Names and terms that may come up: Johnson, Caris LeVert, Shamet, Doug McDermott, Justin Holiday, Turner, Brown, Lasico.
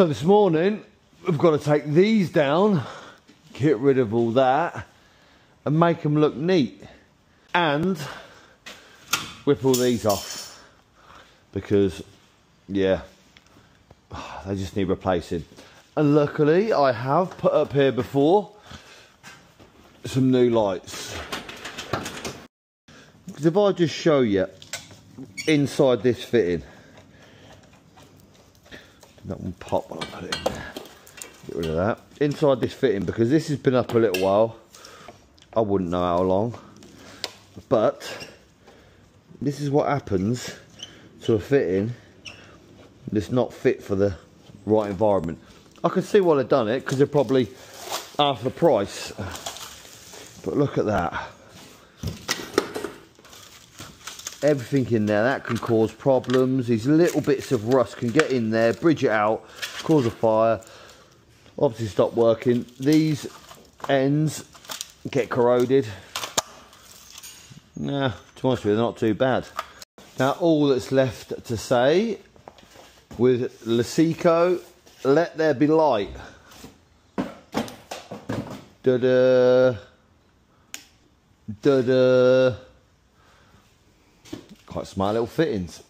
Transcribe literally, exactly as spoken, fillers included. So this morning we've got to take these down, get rid of all that and make them look neat, and whip all these off because yeah, they just need replacing. And luckily I have put up here before some new lights. Because if I just show you inside this fitting, that one pop when I put it in there, get rid of that. Inside this fitting, because this has been up a little while, I wouldn't know how long, but this is what happens to a fitting that's not fit for the right environment. I can see why they've done it, because they're probably half the price, but look at that. Everything in there, that can cause problems. These little bits of rust can get in there, bridge it out, cause a fire, obviously stop working. These ends get corroded. Nah, to be honest with you, they're not too bad. Now all that's left to say with Lasico, let there be light. Da-da. Da-da. Quite smart little fittings.